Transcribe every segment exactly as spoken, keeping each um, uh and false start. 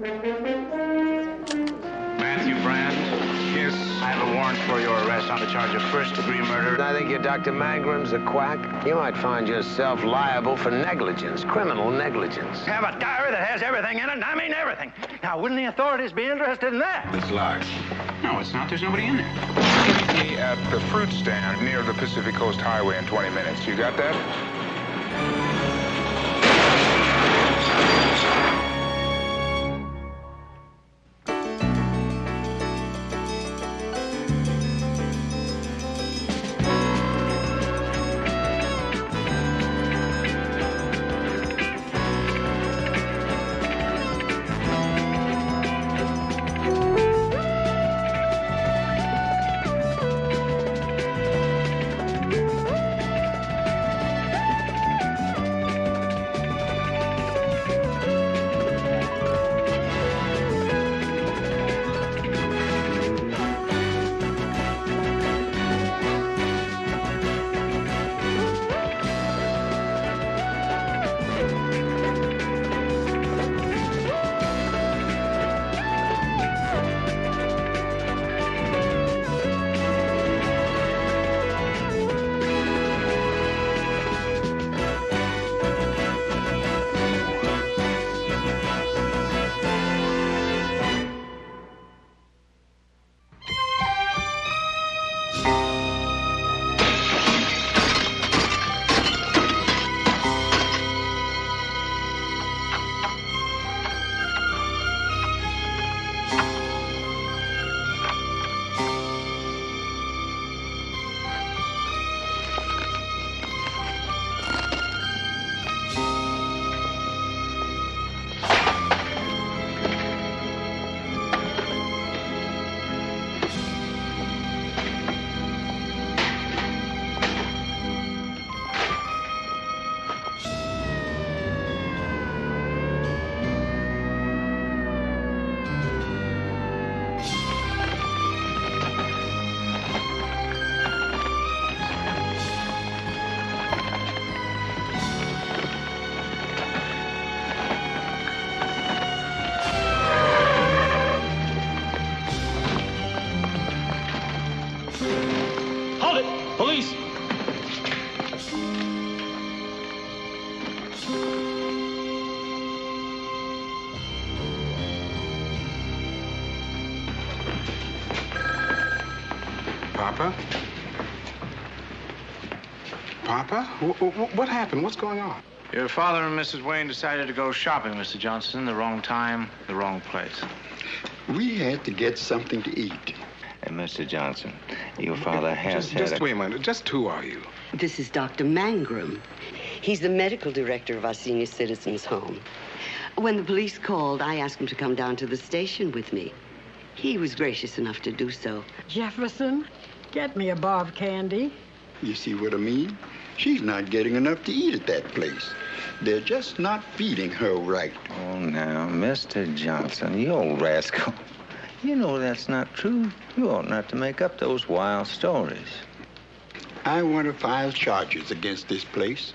Matthew Brand? Yes. I have a warrant for your arrest on the charge of first-degree murder. I think your Doctor Mangrum's a quack. You might find yourself liable for negligence, criminal negligence. Have a diary that has everything in it, and I mean everything. Now, wouldn't the authorities be interested in that? It's large. No, it's not. There's nobody in there. Meet me at the fruit stand near the Pacific Coast Highway in twenty minutes. You got that? What happened? What's going on? Your father and Missus Wayne decided to go shopping, Mister Johnson. The wrong time, the wrong place. We had to get something to eat. And Mister Johnson, your father has just, had Just a... wait a minute. Just who are you? This is Doctor Mangrum. He's the medical director of our senior citizens' home. When the police called, I asked him to come down to the station with me. He was gracious enough to do so. Jefferson, get me a bar of candy. You see what I mean? She's not getting enough to eat at that place. They're just not feeding her right. Oh, now, Mister Johnson, you old rascal. You know that's not true. You ought not to make up those wild stories. I want to file charges against this place.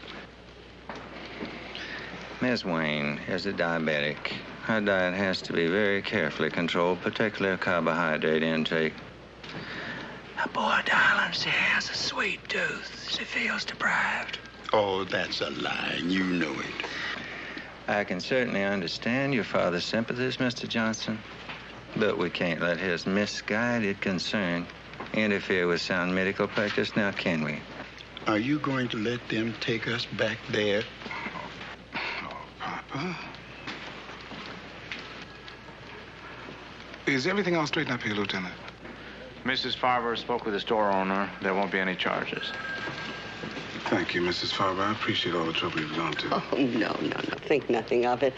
Miss Wayne is a diabetic. Her diet has to be very carefully controlled, particularly carbohydrate intake. A boy, darling, she has a sweet tooth. She feels deprived. Oh, that's a lie, and you know it. I can certainly understand your father's sympathies, Mister Johnson, but we can't let his misguided concern interfere with sound medical practice now, can we? Are you going to let them take us back there? Oh, oh Papa. Is everything all straightened up here, Lieutenant? Missus Farber spoke with the store owner. There won't be any charges. Thank you, Missus Farber. I appreciate all the trouble you've gone to. Oh, no, no, no. Think nothing of it.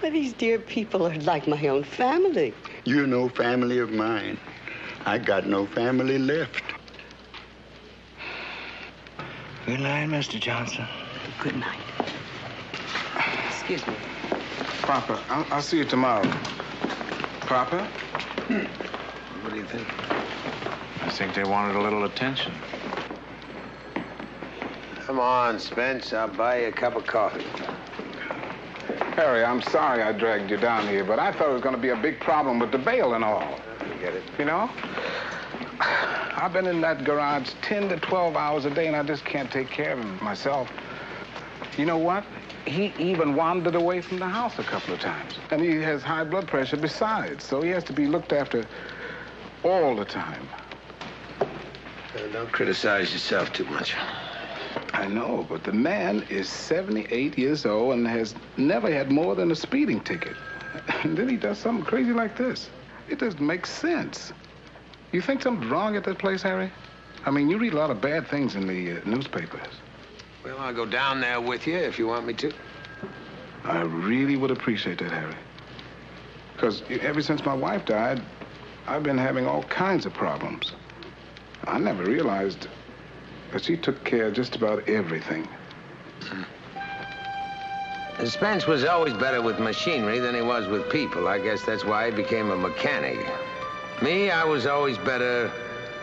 Why, these dear people are like my own family. You're no family of mine. I got no family left. Good night, Mister Johnson. Good night. Excuse me. Papa, I'll, I'll see you tomorrow. Papa? Hmm. What do you think? I think they wanted a little attention. Come on, Spence. I'll buy you a cup of coffee. Harry, I'm sorry I dragged you down here, but I thought it was going to be a big problem with the bail and all. You get it. You know? I've been in that garage ten to twelve hours a day, and I just can't take care of myself. You know what? He even wandered away from the house a couple of times. And he has high blood pressure besides, so he has to be looked after all the time. Uh, don't criticize yourself too much. I know, but the man is seventy-eight years old and has never had more than a speeding ticket. And then he does something crazy like this. It doesn't make sense. You think something's wrong at that place, Harry? I mean, you read a lot of bad things in the uh, newspapers. Well, I'll go down there with you if you want me to. I really would appreciate that, Harry. Because ever since my wife died, I've been having all kinds of problems. I never realized that she took care of just about everything. Mm. Spence was always better with machinery than he was with people. I guess that's why he became a mechanic. Me, I was always better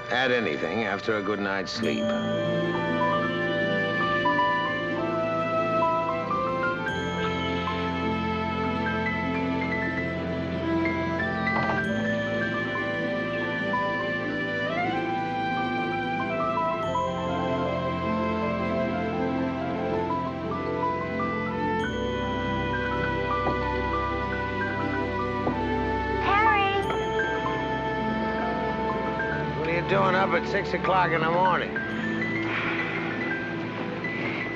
at anything after a good night's sleep. At six o'clock in the morning.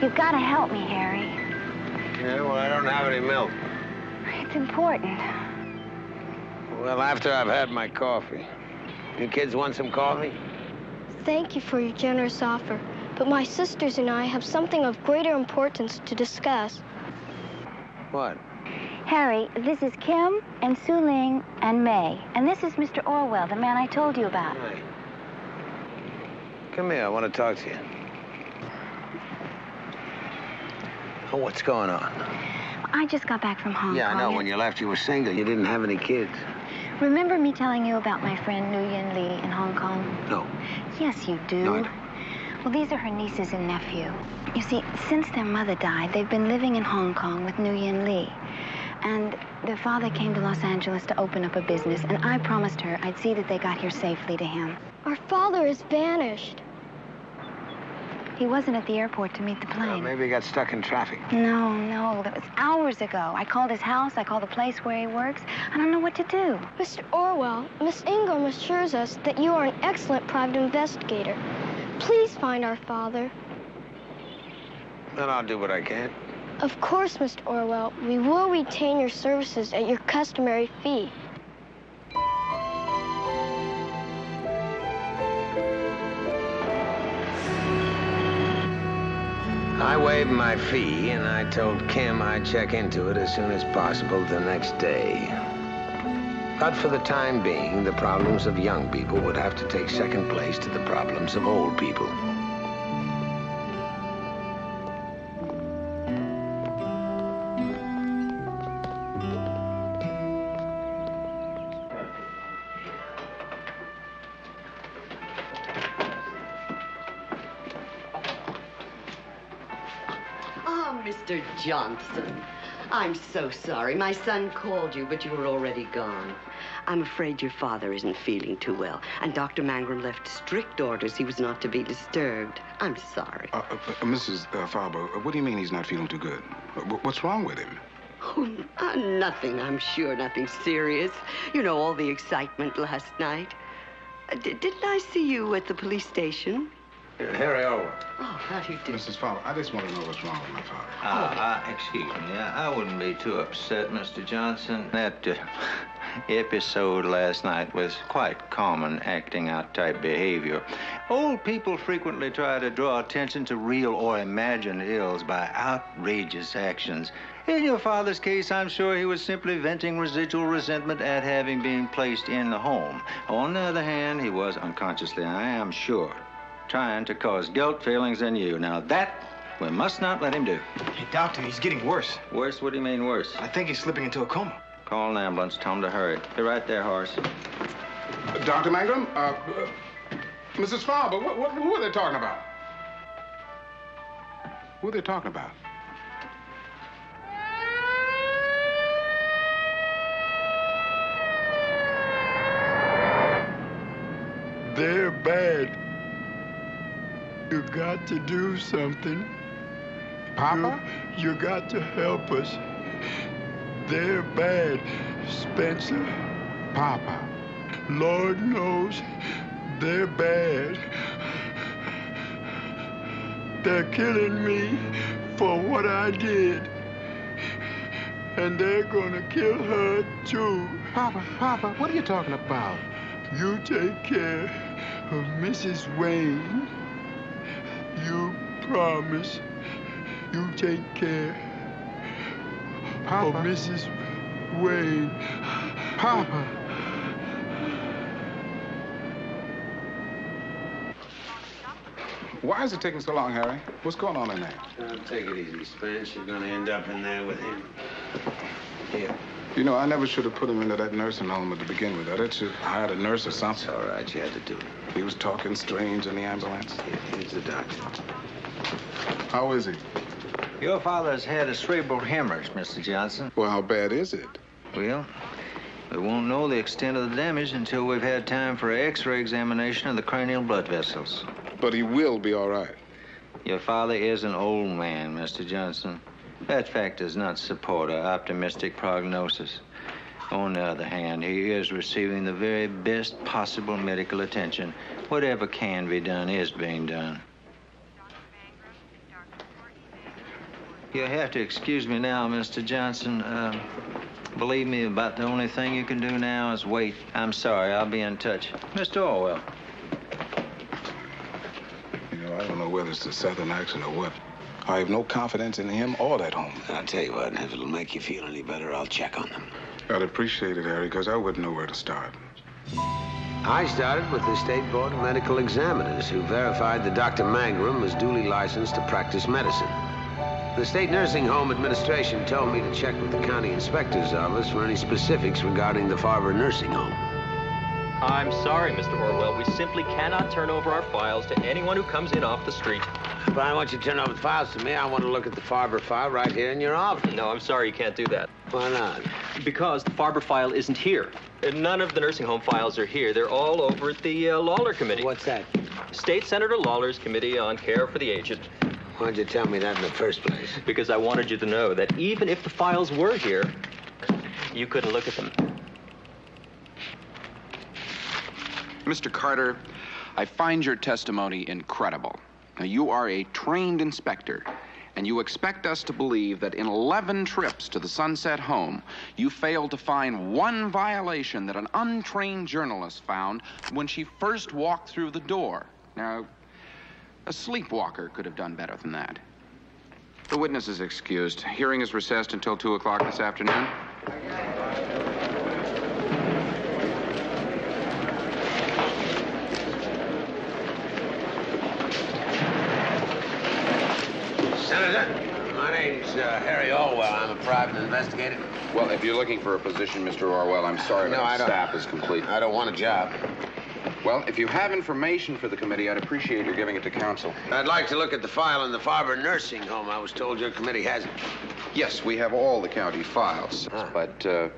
You've got to help me, Harry. Yeah, well, I don't have any milk. It's important. Well, after I've had my coffee. You kids want some coffee? Thank you for your generous offer, but my sisters and I have something of greater importance to discuss. What? Harry, this is Kim and Su Ling and May, and this is Mister Orwell, the man I told you about. Right. Come here, I want to talk to you. Oh, what's going on? I just got back from Hong Kong. Yeah, I know. When you left, you were single. You didn't have any kids. Remember me telling you about my friend Nguyen Lee in Hong Kong? No. Yes, you do. No, I don't. Well, these are her nieces and nephew. You see, since their mother died, they've been living in Hong Kong with Nguyen Lee. And their father came to Los Angeles to open up a business, and I promised her I'd see that they got here safely to him. Our father is banished. He wasn't at the airport to meet the plane. Well, maybe he got stuck in traffic. No, no, that was hours ago. I called his house, I called the place where he works. I don't know what to do. Mister Orwell, Miss Ingram assures us that you are an excellent private investigator. Please find our father. Then I'll do what I can. Of course, Mister Orwell, we will retain your services at your customary fee. I waived my fee, and I told Kim I'd check into it as soon as possible the next day. But for the time being, the problems of young people would have to take second place to the problems of old people. Mister Johnson, I'm so sorry. My son called you, but you were already gone. I'm afraid your father isn't feeling too well, and Doctor Mangrum left strict orders he was not to be disturbed. I'm sorry. Uh, uh, Missus Uh, Farber, what do you mean he's not feeling too good? What's wrong with him? Oh, uh, nothing, I'm sure, nothing serious. You know, all the excitement last night. Uh, didn't I see you at the police station? Harry Orwell. Oh, how do you do? Missus Farber, I just want to know what's wrong with my father. Ah, uh, uh, excuse me. I wouldn't be too upset, Mister Johnson. That uh, episode last night was quite common acting out type behavior. Old people frequently try to draw attention to real or imagined ills by outrageous actions. In your father's case, I'm sure he was simply venting residual resentment at having been placed in the home. On the other hand, he was unconsciously, I am sure, trying to cause guilt feelings in you. Now that we must not let him do. Hey, doctor, he's getting worse. Worse? What do you mean worse? I think he's slipping into a coma. Call an ambulance. Tell him to hurry. Be right there, Horace. Uh, Doctor Mangrum, uh, uh, Missus Farber, what, what, who are they talking about? Who are they talking about? they're bad. You got to do something. Papa? You, you got to help us. They're bad, Spencer. Papa. Lord knows they're bad. They're killing me for what I did. And they're gonna kill her too. Papa, Papa, what are you talking about? You take care of Missus Wayne. You promise you take care Papa. Of Missus Wayne. Papa. Why is it taking so long, Harry? What's going on in there? Uh, take it easy, Spence. You're gonna end up in there with him. Here. You know, I never should have put him into that nursing home to begin with. I did should have hired a nurse or something. It's all right. You had to do it. He was talking strange in the ambulance. Here, here's the doctor. How is he? Your father has had a cerebral hemorrhage, Mister Johnson. Well, how bad is it? Well, we won't know the extent of the damage until we've had time for an x-ray examination of the cranial blood vessels. But he will be all right. Your father is an old man, Mister Johnson. That fact does not support our optimistic prognosis. On the other hand, he is receiving the very best possible medical attention. Whatever can be done is being done. You'll have to excuse me now, Mister Johnson. Uh, believe me, about the only thing you can do now is wait. I'm sorry, I'll be in touch. Mister Orwell. I don't know whether it's the southern accent or what. I have no confidence in him or that home. I'll tell you what, and if it'll make you feel any better, I'll check on them. I'd appreciate it, Harry, because I wouldn't know where to start. I started with the State Board of Medical Examiners, who verified that Doctor Mangrum was duly licensed to practice medicine. The State Nursing Home Administration told me to check with the County Inspector's Office for any specifics regarding the Farber Nursing Home. I'm sorry, Mister Orwell. We simply cannot turn over our files to anyone who comes in off the street. But I want you to turn over the files to me. I want to look at the Farber file right here in your office. No, I'm sorry, you can't do that. Why not? Because the Farber file isn't here. None of the nursing home files are here. They're all over at the uh, Lawler Committee. What's that? State Senator Lawler's Committee on Care for the Aged. Why'd you tell me that in the first place? Because I wanted you to know that even if the files were here, you couldn't look at them. Mister Carter, I find your testimony incredible. Now, you are a trained inspector, and you expect us to believe that in eleven trips to the Sunset Home, you failed to find one violation that an untrained journalist found when she first walked through the door. Now, a sleepwalker could have done better than that. The witness is excused. Hearing is recessed until two o'clock this afternoon. Uh, Harry Orwell, I'm a private investigator. Well, if you're looking for a position, Mister Orwell, I'm sorry, but no, the staff is complete. I don't want a job. Well, if you have information for the committee, I'd appreciate your giving it to counsel. I'd like to look at the file in the Farber Nursing Home. I was told your committee has it. Yes, we have all the county files, huh. but uh,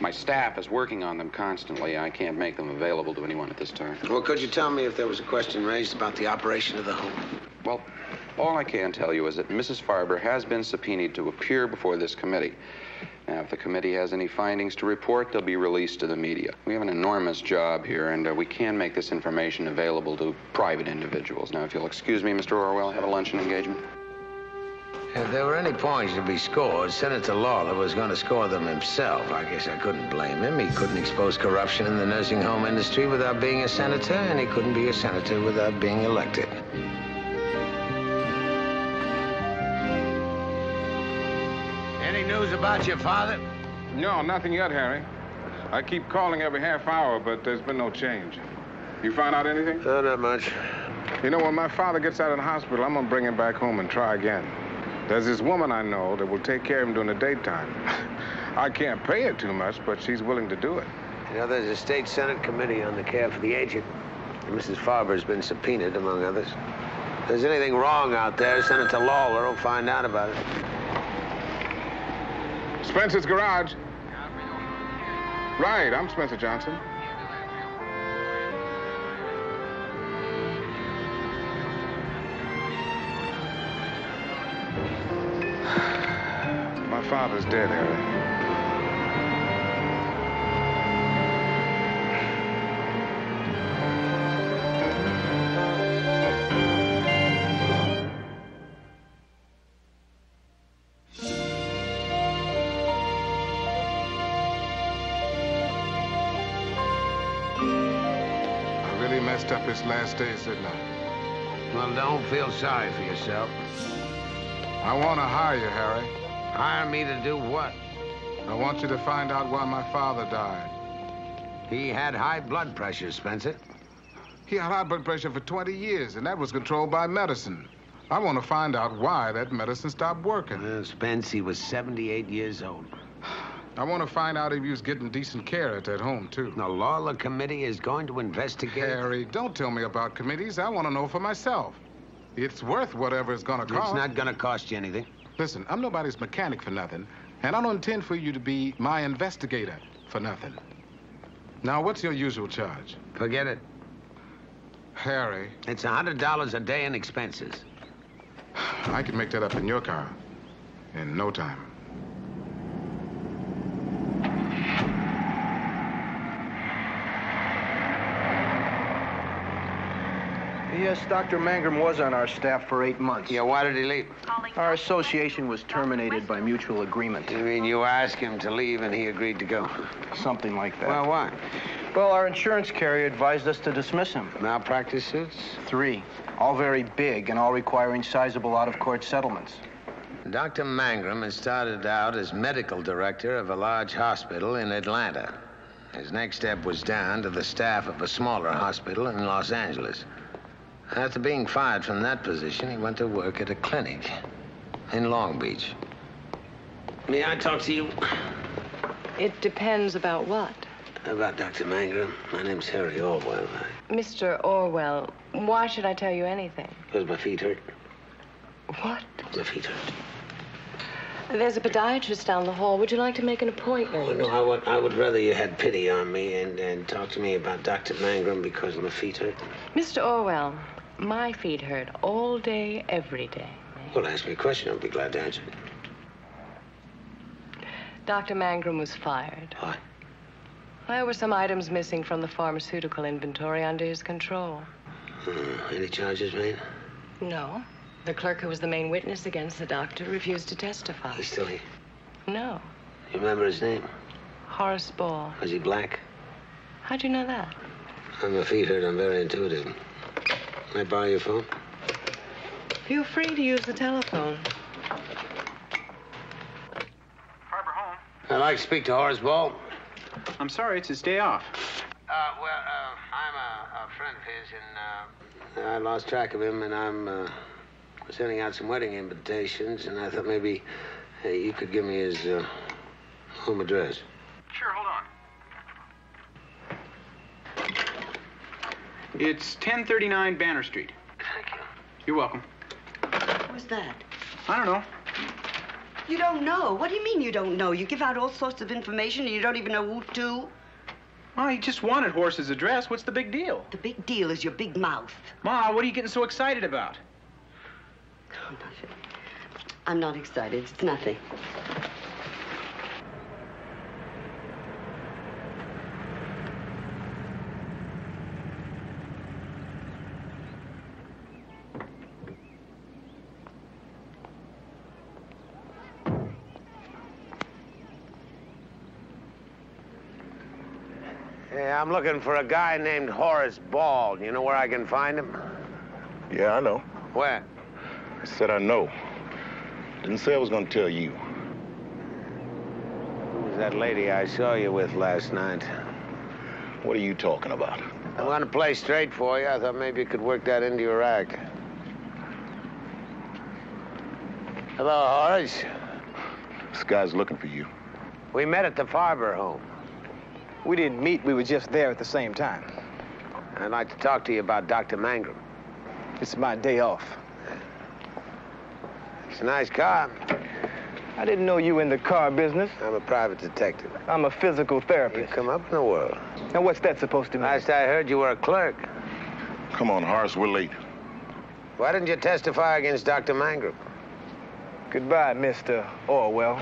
my staff is working on them constantly. I can't make them available to anyone at this time. Well, could you tell me if there was a question raised about the operation of the home? Well, all I can tell you is that Missus Farber has been subpoenaed to appear before this committee. Now, if the committee has any findings to report, they'll be released to the media. We have an enormous job here, and uh, we can make this information available to private individuals. Now, if you'll excuse me, Mister Orwell, I have a luncheon engagement. If there were any points to be scored, Senator Lawler was going to score them himself. I guess I couldn't blame him. He couldn't expose corruption in the nursing home industry without being a senator, and he couldn't be a senator without being elected. News about your father? No, nothing yet, Harry. I keep calling every half hour, but there's been no change. You find out anything? No, not much. You know, when my father gets out of the hospital, I'm gonna bring him back home and try again. There's this woman I know that will take care of him during the daytime. I can't pay her too much, but she's willing to do it. You know, there's a state Senate committee on the care for the aged. Missus Farber's been subpoenaed, among others. If there's anything wrong out there, Senator Lawler will find out about it. Spencer's garage. Right, I'm Spencer Johnson. dead, Harry. I really messed up his last days, didn't I? Well, don't feel sorry for yourself. I want to hire you, Harry. Hire me to do what? I want you to find out why my father died. He had high blood pressure, Spencer. He had high blood pressure for twenty years, and that was controlled by medicine. I want to find out why that medicine stopped working. Well, Spence, he was seventy-eight years old. I want to find out if he was getting decent care at that home, too. The Lawler Committee is going to investigate... Harry, don't tell me about committees. I want to know for myself. It's worth whatever it's going to cost. It's not going to cost you anything. Listen, I'm nobody's mechanic for nothing, and I don't intend for you to be my investigator for nothing. Now, what's your usual charge? Forget it. Harry. It's one hundred dollars a day in expenses. I can make that up in your car in no time. Yes, Doctor Mangrum was on our staff for eight months. Yeah, why did he leave? Our association was terminated by mutual agreement. You mean you asked him to leave and he agreed to go? Something like that. Well, why? Well, our insurance carrier advised us to dismiss him. Malpractice suits? Three. All very big and all requiring sizable out-of-court settlements. Doctor Mangrum has started out as medical director of a large hospital in Atlanta. His next step was down to the staff of a smaller hospital in Los Angeles. After being fired from that position, he went to work at a clinic in Long Beach. May I talk to you? It depends about what? About Doctor Mangrum. My name's Harry Orwell. Mister Orwell, why should I tell you anything? Because my feet hurt. What? My feet hurt. There's a podiatrist down the hall. Would you like to make an appointment? Oh, no, I would, I would rather you had pity on me and, and talk to me about Doctor Mangrum because my feet hurt. Mister Orwell, my feet hurt all day, every day. Well, ask me a question. I'll be glad to answer it. Doctor Mangrum was fired. Why? There were some items missing from the pharmaceutical inventory under his control. Uh, any charges made? No. The clerk who was the main witness against the doctor refused to testify. He's still here? No. You remember his name? Horace Ball. Was he black? How'd you know that? I'm a feet hurt. I'm very intuitive. Can I borrow your phone? Feel free to use the telephone. Harper Home. I'd like to speak to Horace Ball. I'm sorry, it's his day off. Uh, well, uh, I'm a, a friend of his, and uh, I lost track of him, and I'm, uh... sending out some wedding invitations, and I thought maybe uh, you could give me his uh, home address. Sure, hold on. It's ten thirty-nine Banner Street. Thank you. You're welcome. What was that? I don't know. You don't know? What do you mean you don't know? You give out all sorts of information and you don't even know who to? Well, he just wanted Horace's address. What's the big deal? The big deal is your big mouth. Ma, what are you getting so excited about? Oh, nothing. I'm not excited. It's nothing. Hey, I'm looking for a guy named Horace Ball. You know where I can find him? Yeah, I know. Where? I said I know. Didn't say I was gonna tell you. Who was that lady I saw you with last night? What are you talking about? I want to play straight for you. I thought maybe you could work that into your act. Hello, Horace. This guy's looking for you. We met at the Farber home. We didn't meet. We were just there at the same time. I'd like to talk to you about Doctor Mangrum. It's my day off. It's a nice car. I didn't know you were in the car business. I'm a private detective. I'm a physical therapist. You come up in the world. Now, what's that supposed to mean? Last I heard, you were a clerk. Come on, Horace, we're late. Why didn't you testify against Doctor Mangrum? Goodbye, Mister Orwell.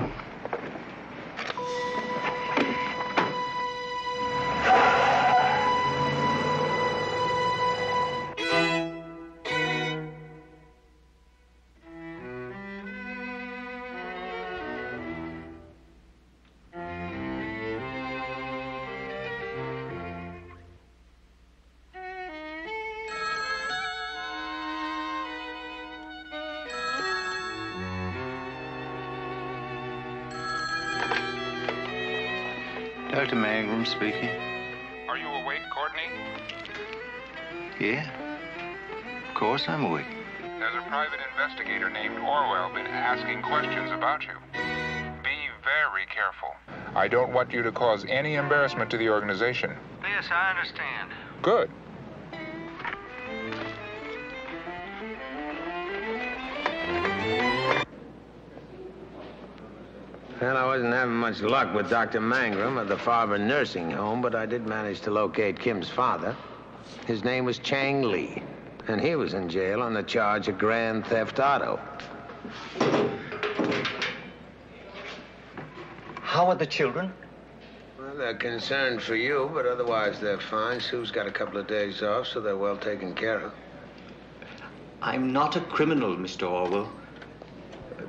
Doctor Mangrum speaking. Are you awake, Courtney? Yeah. Of course I'm awake. There's a private investigator named Orwell been asking questions about you. Be very careful. I don't want you to cause any embarrassment to the organization. Yes, I understand. Good. Well, I wasn't having much luck with Doctor Mangrum at the Farber Nursing Home, but I did manage to locate Kim's father. His name was Chang Lee, and he was in jail on the charge of grand theft auto. How are the children? Well, they're concerned for you, but otherwise they're fine. Sue's got a couple of days off, so they're well taken care of. I'm not a criminal, Mister Orwell.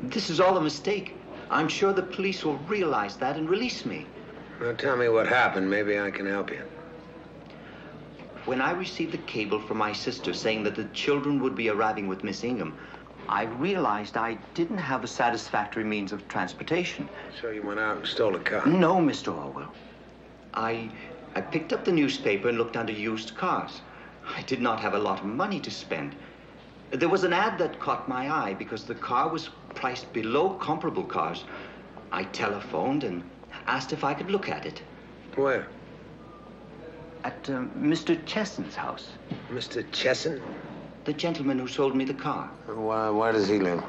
This is all a mistake. I'm sure the police will realize that and release me. Now tell me what happened. Maybe I can help you. When I received the cable from my sister saying that the children would be arriving with Miss Ingham, I realized I didn't have a satisfactory means of transportation. So you went out and stole a car? No, Mister Orwell. I, I picked up the newspaper and looked under used cars. I did not have a lot of money to spend. There was an ad that caught my eye because the car was priced below comparable cars. I telephoned and asked if I could look at it. Where? At uh, Mister Chesson's house. Mister Chesson? The gentleman who sold me the car. Why, where does he live?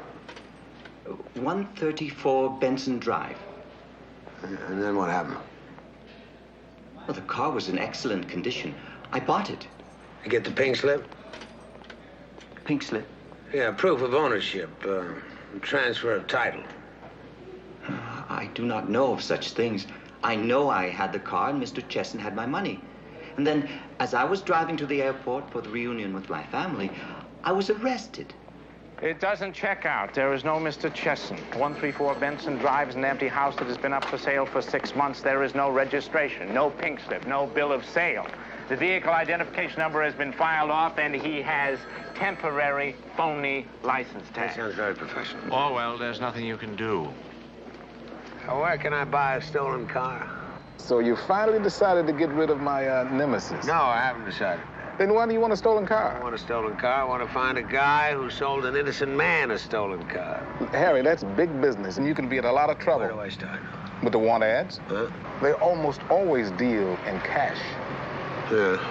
one thirty-four Benson Drive. And then what happened? Well, the car was in excellent condition. I bought it. You get the pink slip? Pink slip? Yeah, proof of ownership, uh, transfer of title. I do not know of such things. I know I had the car and Mister Chesson had my money. And then, as I was driving to the airport for the reunion with my family, I was arrested. It doesn't check out. There is no Mister Chesson. one thirty-four Benson Drive is an empty house that has been up for sale for six months. There is no registration, no pink slip, no bill of sale. The vehicle identification number has been filed off, and he has temporary phony license tags. That sounds very professional. Oh, well, there's nothing you can do. So where can I buy a stolen car? So you finally decided to get rid of my uh, nemesis? No, I haven't decided that. Then why do you want a stolen car? I don't want a stolen car. I want to find a guy who sold an innocent man a stolen car. Harry, that's big business, and you can be in a lot of trouble. Where do I start? With the want ads? Huh? They almost always deal in cash. Yeah.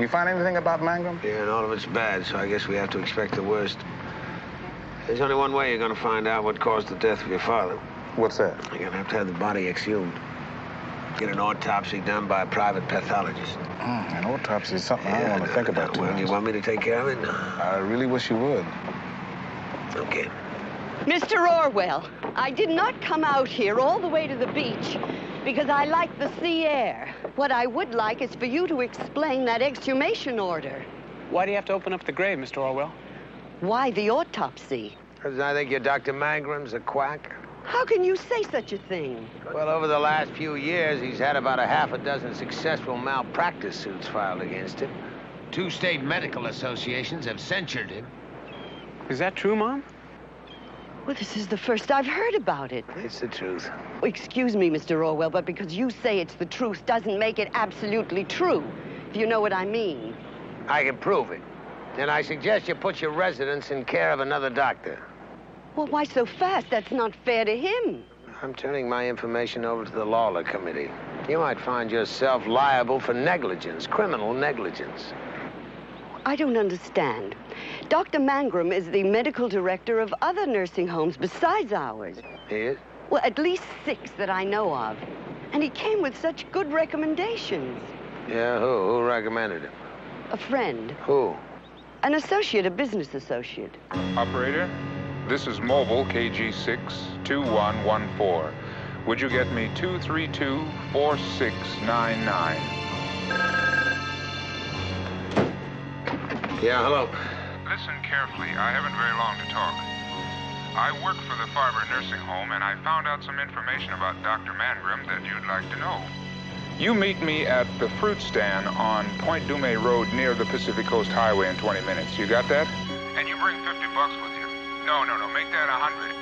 You find anything about Mangrum? Yeah, and all of it's bad, so I guess we have to expect the worst. There's only one way you're going to find out what caused the death of your father. What's that? You're going to have to have the body exhumed. Get an autopsy done by a private pathologist. Mm, an autopsy is something yeah, I don't want to no, think about. No, well, you want me to take care of it? No. I really wish you would. Okay. Mister Orwell, I did not come out here all the way to the beach because I like the sea air. What I would like is for you to explain that exhumation order. Why do you have to open up the grave, Mister Orwell? Why the autopsy? Because I think your Doctor Mangrum's a quack. How can you say such a thing? Well, over the last few years, he's had about a half a dozen successful malpractice suits filed against him. Two state medical associations have censured him. Is that true, Mom? Well, this is the first I've heard about it. It's the truth. Excuse me, Mister Orwell, but because you say it's the truth doesn't make it absolutely true, if you know what I mean. I can prove it. And I suggest you put your residence in care of another doctor. Well, why so fast? That's not fair to him. I'm turning my information over to the Lawler Committee. You might find yourself liable for negligence, criminal negligence. I don't understand. Doctor Mangrum is the medical director of other nursing homes besides ours. He is? Well, at least six that I know of. And he came with such good recommendations. Yeah, who? Who recommended him? A friend. Who? An associate, a business associate. Operator? This is Mobile K G six two one one four. Would you get me two three two, four six nine nine? Yeah, hello. Listen carefully. I haven't very long to talk. I work for the Farber Nursing Home, and I found out some information about Doctor Mangrum that you'd like to know. You meet me at the fruit stand on Point Dume Road near the Pacific Coast Highway in twenty minutes. You got that? And you bring fifty bucks with you. No, no, no. Make that a hundred.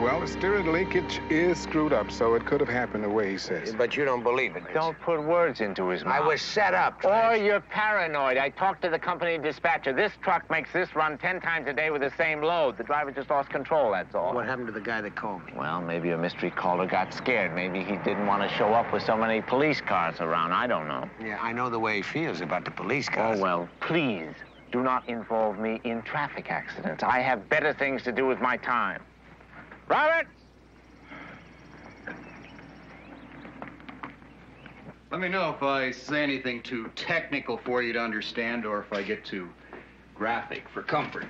Well, the steering linkage is screwed up, so it could have happened the way he says. But you don't believe it. Don't put words into his mouth. I was set up. Or you're paranoid. I talked to the company dispatcher. This truck makes this run ten times a day with the same load. The driver just lost control, that's all. What happened to the guy that called me? Well, maybe a mystery caller got scared. Maybe he didn't want to show up with so many police cars around. I don't know. Yeah, I know the way he feels about the police cars. Oh, well, please. Do not involve me in traffic accidents. I have better things to do with my time. Robert! Let me know if I say anything too technical for you to understand or if I get too graphic for comfort.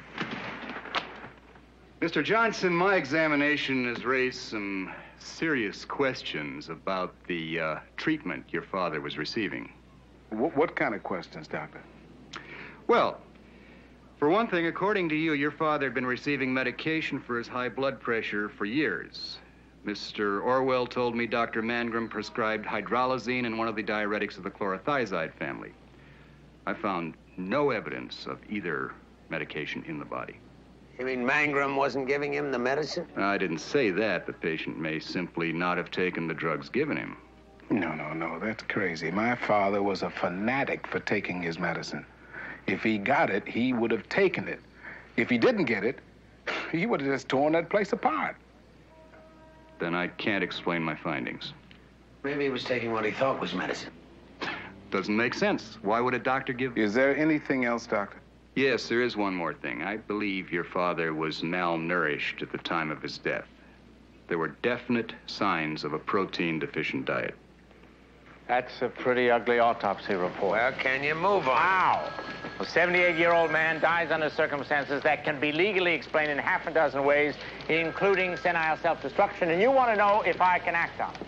Mister Johnson, my examination has raised some serious questions about the uh, treatment your father was receiving. What, what kind of questions, Doctor? Well, for one thing, according to you, your father had been receiving medication for his high blood pressure for years. Mister Orwell told me Doctor Mangrum prescribed hydralazine and one of the diuretics of the chlorothiazide family. I found no evidence of either medication in the body. You mean Mangrum wasn't giving him the medicine? I didn't say that. The patient may simply not have taken the drugs given him. No, no, no, that's crazy. My father was a fanatic for taking his medicine. If he got it, he would have taken it. If he didn't get it, he would have just torn that place apart. Then I can't explain my findings. Maybe he was taking what he thought was medicine. Doesn't make sense. Why would a doctor give... Is there anything else, Doctor? Yes, there is one more thing. I believe your father was malnourished at the time of his death. There were definite signs of a protein-deficient diet. That's a pretty ugly autopsy report. Well, can you move on? Wow! A seventy-eight-year-old man dies under circumstances that can be legally explained in half a dozen ways, including senile self-destruction, and you want to know if I can act on it?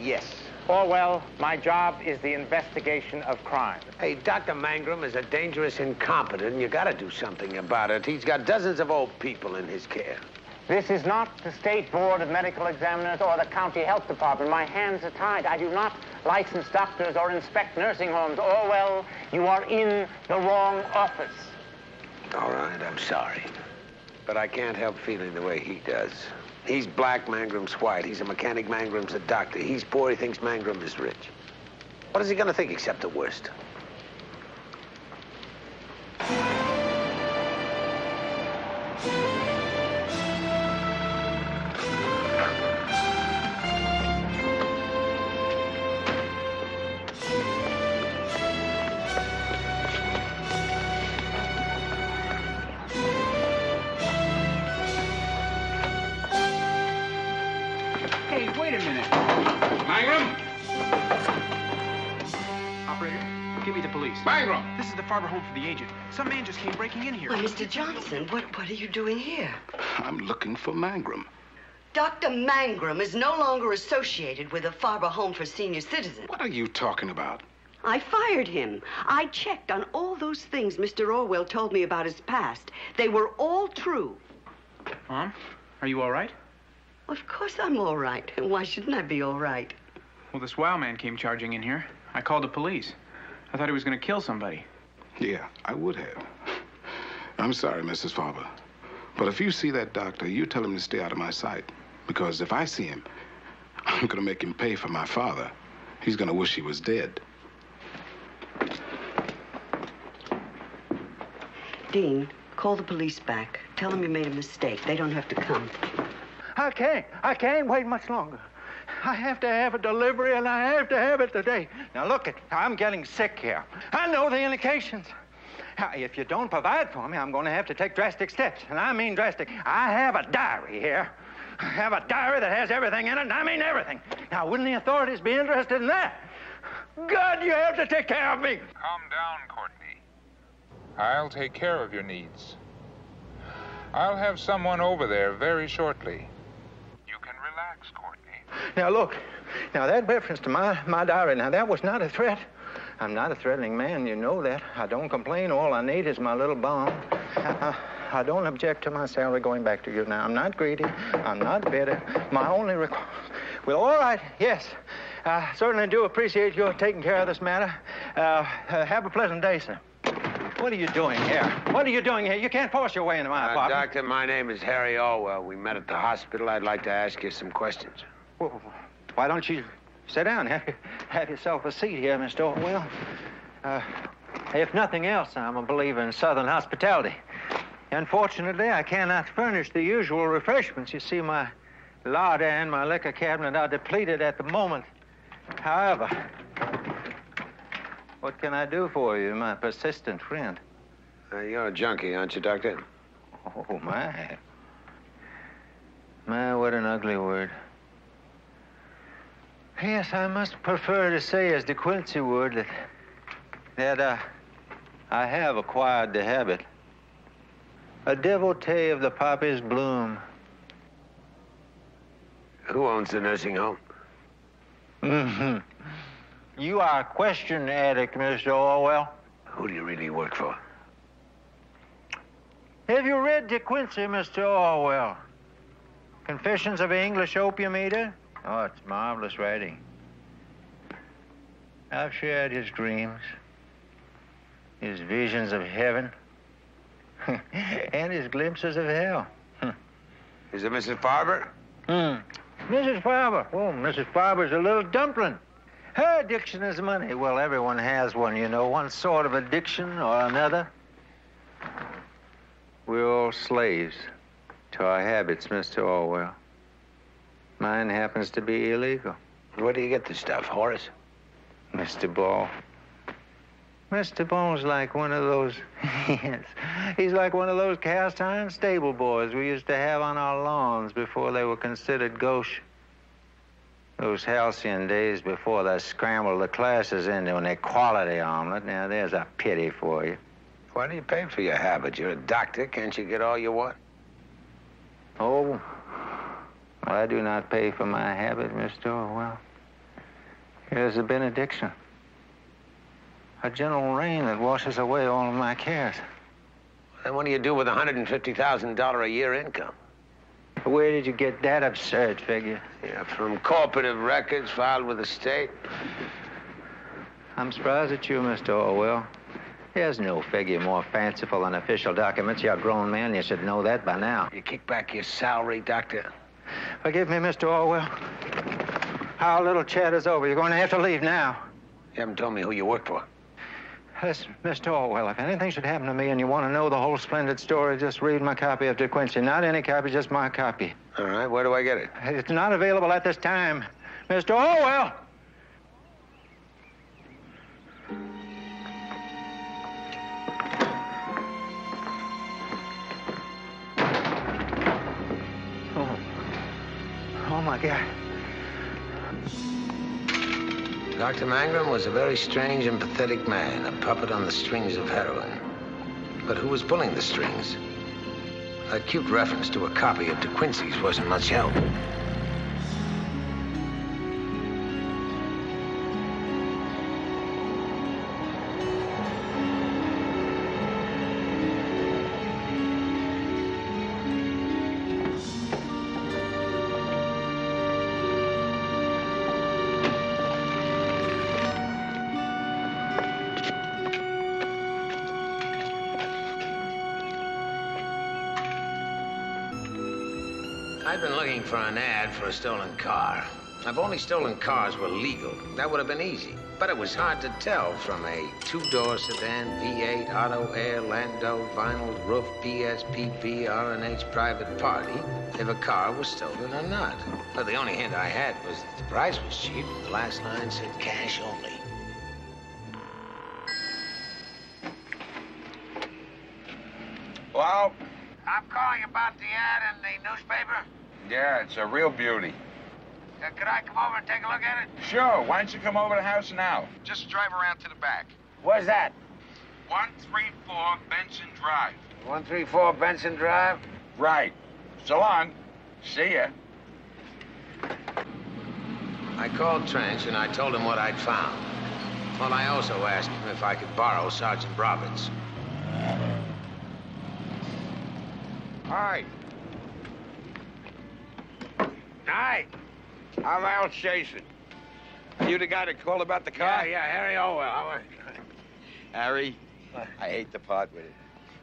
Yes. Orwell, my job is the investigation of crime. Hey, Doctor Mangrum is a dangerous incompetent, and you got to do something about it. He's got dozens of old people in his care. This is not the State Board of Medical Examiners or the County Health Department. My hands are tied. I do not license doctors or inspect nursing homes. Orwell, you are in the wrong office. All right, I'm sorry. But I can't help feeling the way he does. He's black, Mangrum's white. He's a mechanic, Mangrum's a doctor. He's poor, he thinks Mangrum is rich. What is he going to think except the worst? Farber Home for the agent. Some man just came breaking in here. Why, Mister Johnson, what, what are you doing here? I'm looking for Mangrum. Doctor Mangrum is no longer associated with the Farber Home for Senior Citizens. What are you talking about? I fired him. I checked on all those things Mister Orwell told me about his past. They were all true. Mom, are you all right? Well, of course I'm all right. Why shouldn't I be all right? Well, this wild man came charging in here. I called the police. I thought he was going to kill somebody. Yeah, I would have. I'm sorry, Missus Farber, but if you see that doctor, you tell him to stay out of my sight, because if I see him, I'm gonna make him pay for my father. He's gonna wish he was dead. Dean, call the police back. Tell them you made a mistake. They don't have to come. I can't. I can't wait much longer. I have to have a delivery, and I have to have it today. Now, look, it, I'm getting sick here. I know the indications. If you don't provide for me, I'm going to have to take drastic steps, and I mean drastic. I have a diary here. I have a diary that has everything in it, and I mean everything. Now, wouldn't the authorities be interested in that? God, you have to take care of me. Calm down, Courtney. I'll take care of your needs. I'll have someone over there very shortly. You can relax, Courtney. Now, look, now that reference to my, my diary, now that was not a threat. I'm not a threatening man, you know that. I don't complain. All I need is my little bond. I, I, I don't object to my salary going back to you now. I'm not greedy. I'm not bitter. My only requirement... Well, all right, yes. I certainly do appreciate your taking care of this matter. Uh, uh, have a pleasant day, sir. What are you doing here? What are you doing here? You can't force your way into my uh, apartment. Doctor, my name is Harry Orwell. We met at the hospital. I'd like to ask you some questions. Well, why don't you sit down? Have, have yourself a seat here, Mister Orwell. Uh, if nothing else, I'm a believer in Southern hospitality. Unfortunately, I cannot furnish the usual refreshments. You see, my larder and my liquor cabinet are depleted at the moment. However, what can I do for you, my persistent friend? Uh, you're a junkie, aren't you, Doctor? Oh, my. My, what an ugly word. Yes, I must prefer to say, as De Quincey would, that, that uh, I have acquired the habit. A devotee of the poppy's bloom. Who owns the nursing home? Mm-hmm. You are a question addict, Mister Orwell. Who do you really work for? Have you read De Quincey, Mister Orwell? Confessions of an English Opium Eater? Oh, it's marvelous writing. I've shared his dreams, his visions of heaven, and his glimpses of hell. Is it Missus Farber? Hmm. Missus Farber. Oh, Missus Farber's a little dumpling. Her addiction is money. Well, everyone has one, you know, one sort of addiction or another. We're all slaves to our habits, Mister Orwell. Mine happens to be illegal. Where do you get this stuff, Horace? Mister Ball. Mister Ball's like one of those, yes, he's like one of those cast iron stable boys we used to have on our lawns before they were considered gauche. Those halcyon days before they scrambled the classes into an equality omelet. Now, there's a pity for you. Why do you pay for your habit? You're a doctor. Can't you get all you want? Oh, well, I do not pay for my habit, Mister Orwell. Here's a benediction. A gentle rain that washes away all of my cares. Then what do you do with one hundred fifty thousand dollars a year income? Where did you get that absurd figure? Yeah, from corporative records filed with the state. I'm surprised at you, Mister Orwell. There's no figure more fanciful than official documents. You're a grown man. You should know that by now. You kick back your salary, Doctor. Forgive me, Mister Orwell. Our little chat is over. You're going to have to leave now. You haven't told me who you work for. Listen, Mister Orwell, if anything should happen to me and you want to know the whole splendid story, just read my copy of De Quincey. Not any copy, just my copy. All right, where do I get it? It's not available at this time. Mister Orwell! Oh. Oh, my God. Doctor Mangrum was a very strange and pathetic man, a puppet on the strings of heroin. But who was pulling the strings? That cute reference to a copy of De Quincey's wasn't much help. I've been looking for an ad for a stolen car. If only stolen cars were legal, that would have been easy. But it was hard to tell from a two-door sedan, V eight, auto, air, Lando, vinyl, roof, P S P P, R and H private party, if a car was stolen or not. But the only hint I had was that the price was cheap. The last line said cash only. Well, I'm calling about the ad in the newspaper. Yeah, it's a real beauty. Uh, could I come over and take a look at it? Sure. Why don't you come over to the house now? Just drive around to the back. Where's that? one three four Benson Drive. one three four Benson Drive? Right. So long. See ya. I called Trench and I told him what I'd found. Well, I also asked him if I could borrow Sergeant Roberts. All right. Hi. I'm Al Jason. You the guy that called about the car? Yeah, yeah, Harry Orwell. How are you? Harry, I hate to part with it,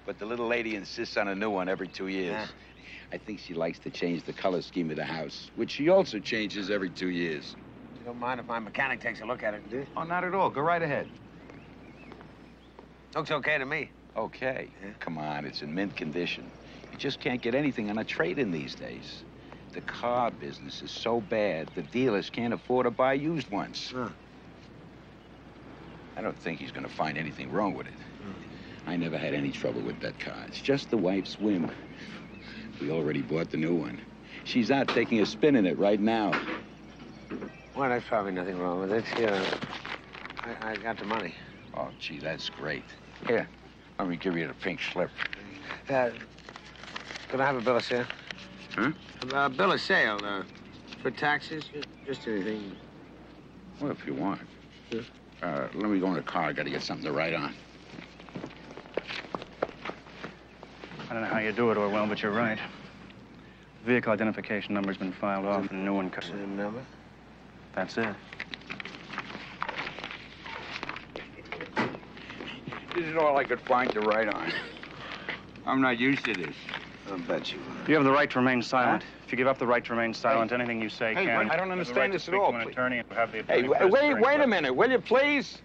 but the little lady insists on a new one every two years. Yeah. I think she likes to change the color scheme of the house, which she also changes every two years. You don't mind if my mechanic takes a look at it, do you? Oh, not at all. Go right ahead. Looks okay to me. Okay. Yeah. Come on, it's in mint condition. You just can't get anything on a trade-in these days. The car business is so bad, the dealers can't afford to buy used ones. Huh. I don't think he's going to find anything wrong with it. Hmm. I never had any trouble with that car. It's just the wife's whim. We already bought the new one. She's out taking a spin in it right now. Well, there's probably nothing wrong with it. Yeah, I, I got the money. Oh, gee, that's great. Here, let me give you the pink slip. Uh, could I have a bill of sale? Huh? A bill of sale, uh, for taxes, just anything. Well, if you want. Yeah. Uh, let me go in the car. I got to get something to write on. I don't know how you do it, Orwell, but you're right. Vehicle identification number's been filed off, and no one comes. The number? That's it. This is all I could find to write on. I'm not used to this. I'll bet you are. You have the right to remain silent. Huh? If you give up the right to remain silent, hey. anything you say hey, can. I don't understand right this at all. An attorney and have the hey, wait, wait, wait a minute, will you please?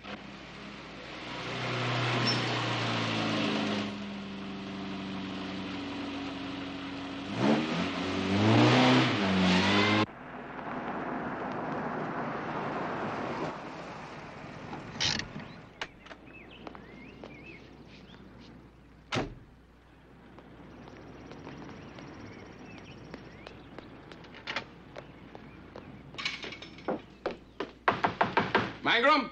Mangrum!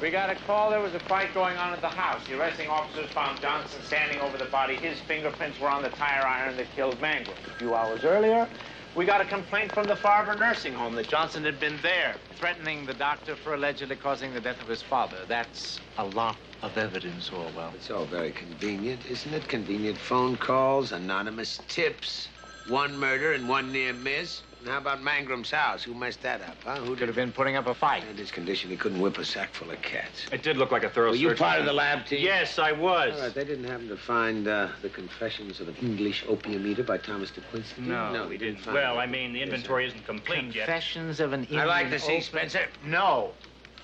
We got a call. There was a fight going on at the house. The arresting officers found Johnson standing over the body. His fingerprints were on the tire iron that killed Mangrum. A few hours earlier, we got a complaint from the Farber Nursing Home that Johnson had been there, threatening the doctor for allegedly causing the death of his father. That's a lot of evidence, Orwell. It's all very convenient, isn't it? Convenient phone calls, anonymous tips, one murder and one near miss. And how about Mangrum's house? Who messed that up, huh? Who could have been putting up a fight? In his condition, he couldn't whip a sack full of cats. It did look like a thorough search. Were you part of the lab team? Yes, I was. All right, they didn't happen to find uh, the Confessions of an English Opium Eater by Thomas De Quincey? No, no, we didn't find Well, it. I mean, the inventory yes, isn't complete Confessions yet. Confessions of an English Opium Eater. I'd like to see Spencer. No.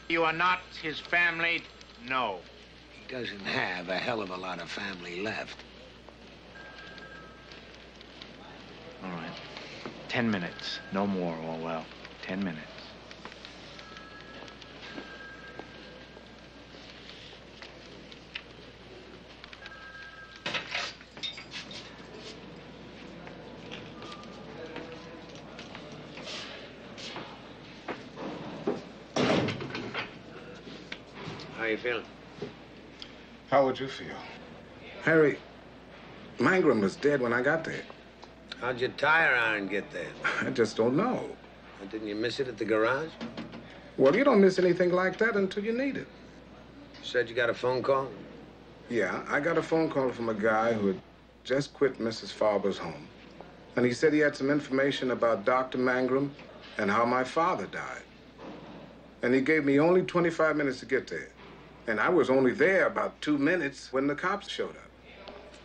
You are not his family, no. He doesn't have a hell of a lot of family left. All right. Ten minutes. No more, Orwell. Ten minutes. How you feeling? How would you feel? Harry, Mangrum was dead when I got there. How'd your tire iron get there? I just don't know. And didn't you miss it at the garage? Well, you don't miss anything like that until you need it. You said you got a phone call? Yeah, I got a phone call from a guy who had just quit Missus Farber's home. And he said he had some information about Doctor Mangrum and how my father died. And he gave me only twenty-five minutes to get there. And I was only there about two minutes when the cops showed up.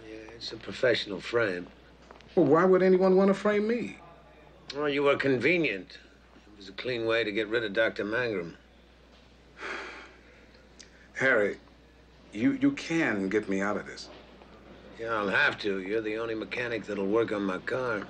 Yeah, it's a professional frame. Well, why would anyone want to frame me? Well, you were convenient. It was a clean way to get rid of Doctor Mangrum. Harry, you, you can get me out of this. Yeah, I'll have to. You're the only mechanic that'll work on my car.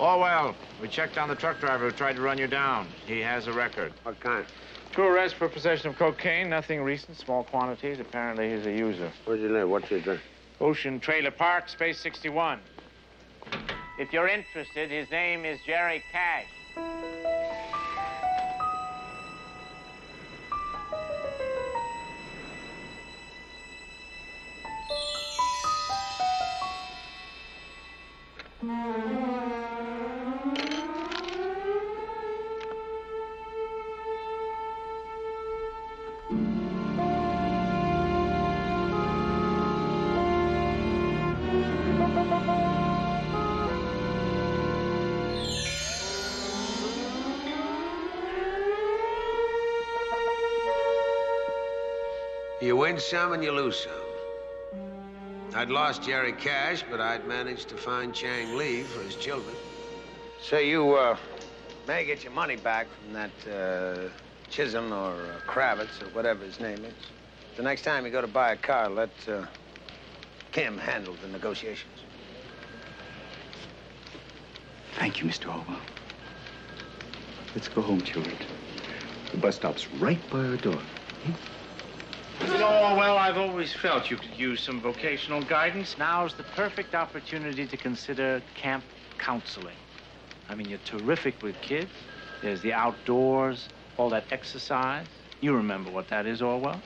Oh, well, we checked on the truck driver who tried to run you down. He has a record. What kind? Two arrests for possession of cocaine, nothing recent, small quantities. Apparently, he's a user. Where'd you live? What's your address? Ocean Trailer Park, Space sixty-one. If you're interested, his name is Jerry Cash. You win some and you lose some. I'd lost Jerry Cash, but I'd managed to find Chang Lee for his children. So you uh, may get your money back from that uh, Chisholm or uh, Kravitz or whatever his name is. The next time you go to buy a car, let uh, Kim handle the negotiations. Thank you, Mister Orwell. Let's go home, children. The bus stop's right by our door. Hmm? You know, well, I've always felt you could use some vocational guidance. Now's the perfect opportunity to consider camp counseling. I mean, you're terrific with kids. There's the outdoors, all that exercise. You remember what that is, Orwell?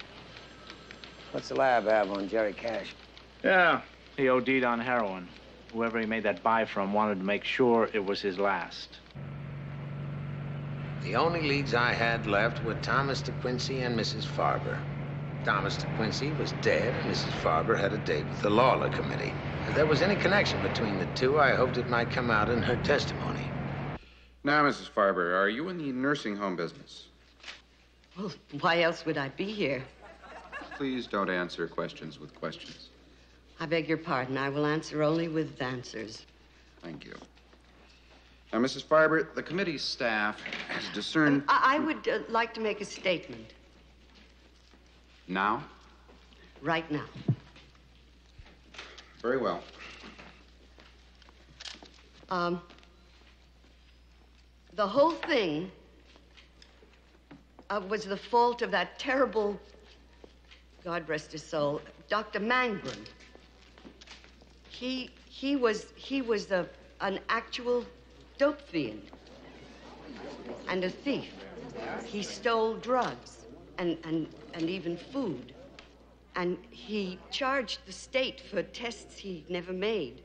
What's the lab have on Jerry Cash? Yeah, he O D'd on heroin. Whoever he made that buy from wanted to make sure it was his last. The only leads I had left were Thomas De Quincey and Missus Farber. Thomas De Quincey was dead, and Missus Farber had a date with the Lawler Committee. If there was any connection between the two, I hoped it might come out in her testimony. Now, Missus Farber, are you in the nursing home business? Well, why else would I be here? Please don't answer questions with questions. I beg your pardon. I will answer only with answers. Thank you. Now, Missus Farber, the committee's staff has discerned... Um, I, I would uh, like to make a statement. Now? Right now. Very well. Um, the whole thing uh, was the fault of that terrible, God rest his soul, Doctor Mangrum. He, he was, he was a, an actual dope fiend and a thief. He stole drugs. And, and, and even food. And he charged the state for tests he never made.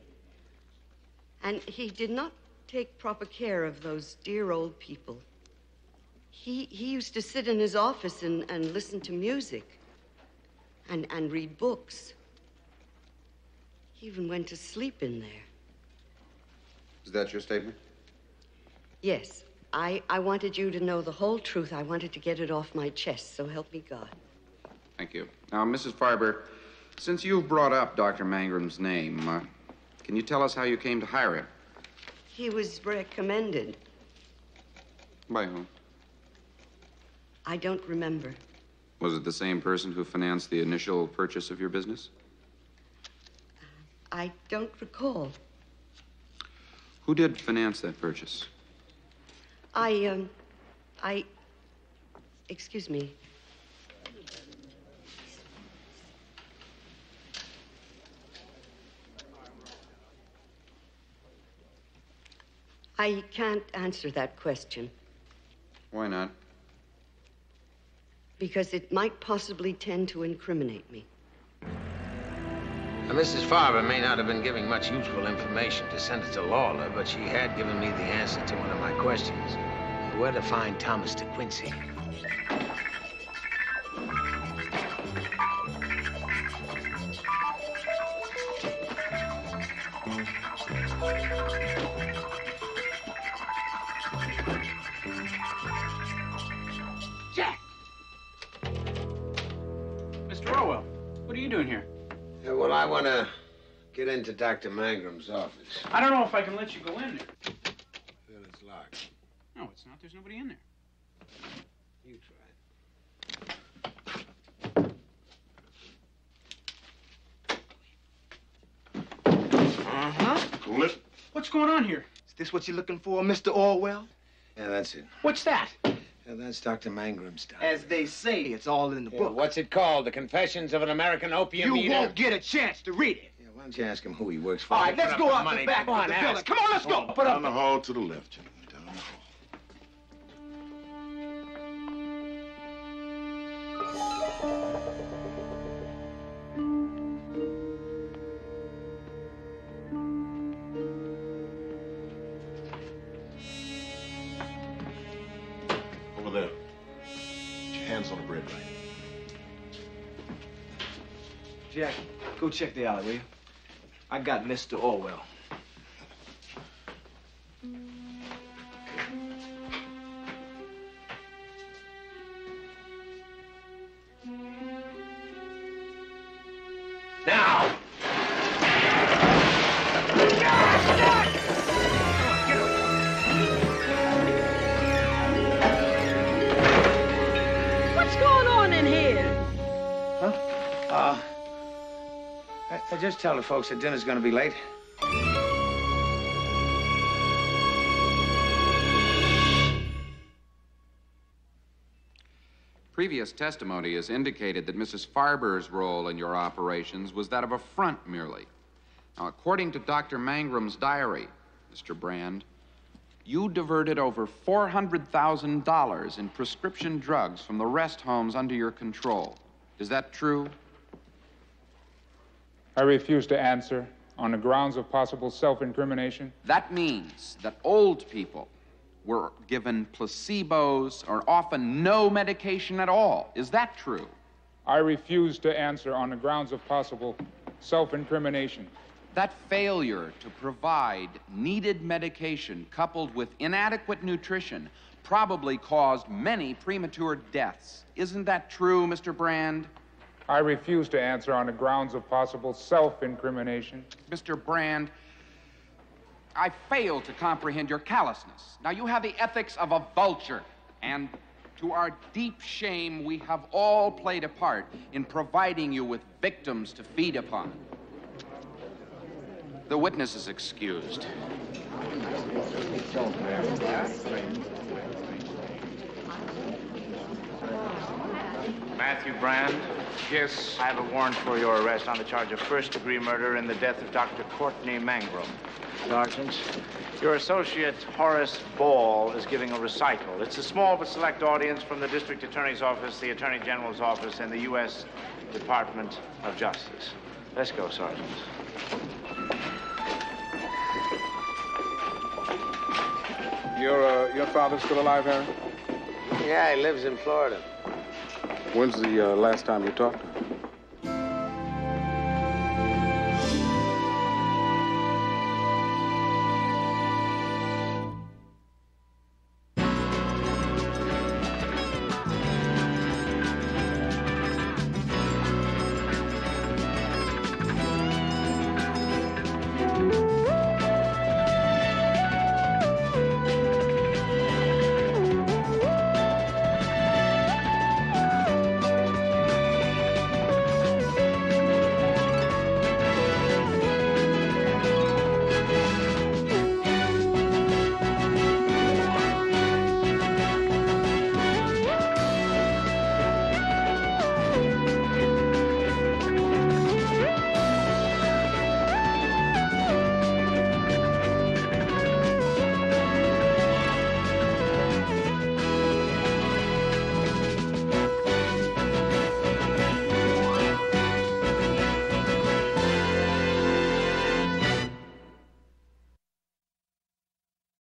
And he did not take proper care of those dear old people. He, he used to sit in his office and, and listen to music and, and read books. He even went to sleep in there. Is that your statement? Yes. I, I wanted you to know the whole truth. I wanted to get it off my chest, so help me God. Thank you. Now, Missus Farber, since you've brought up Doctor Mangrum's name, uh, can you tell us how you came to hire him? He was recommended. By whom? I don't remember. Was it the same person who financed the initial purchase of your business? Uh, I don't recall. Who did finance that purchase? I, um, I, excuse me. I can't answer that question. Why not? Because it might possibly tend to incriminate me. Now, Missus Farber may not have been giving much useful information to Senator Lawler, but she had given me the answer to one of my questions. Where to find Thomas De Quincey? Jack! Mister Orwell, what are you doing here? Yeah, well, I want to get into Doctor Mangrum's office. I don't know if I can let you go in there. Well, it's locked. No, it's not. There's nobody in there. You try. Uh-huh. Cool it. What's going on here? Is this what you're looking for, Mister Orwell? Yeah, that's it. What's that? Yeah, that's Doctor Mangrum's stuff. As they say, it's all in the yeah, book. What's it called? The Confessions of an American Opium Eater? You won't get a chance to read it. Yeah, why don't you ask him who he works for? All right, let's go out the back of the building. Come on, let's go. Put up. Down the hall to the left, gentlemen. Down the hall. Jack, go check the alley, will you? I got Mister Orwell. Now! What's going on in here? Huh? Uh, I, I just tell the folks that dinner's gonna be late. Previous testimony has indicated that Missus Farber's role in your operations was that of a front merely. Now, according to Doctor Mangrum's diary, Mister Brand, you diverted over four hundred thousand dollars in prescription drugs from the rest homes under your control. Is that true? I refuse to answer on the grounds of possible self-incrimination. That means that old people were given placebos or often no medication at all. Is that true? I refuse to answer on the grounds of possible self-incrimination. That failure to provide needed medication coupled with inadequate nutrition probably caused many premature deaths. Isn't that true, Mister Brand? I refuse to answer on the grounds of possible self-incrimination. Mister Brand, I fail to comprehend your callousness. Now, you have the ethics of a vulture, and to our deep shame, we have all played a part in providing you with victims to feed upon. The witness is excused. Matthew Brand? Yes? I have a warrant for your arrest on the charge of first-degree murder in the death of Doctor Courtney Mangrum. Sergeant, your associate, Horace Ball, is giving a recital. It's a small but select audience from the District Attorney's Office, the Attorney General's Office, and the U S Department of Justice. Let's go, Sergeant. Your, uh, your father's still alive, Harry? Yeah, he lives in Florida. When's the uh, last time you talked to him?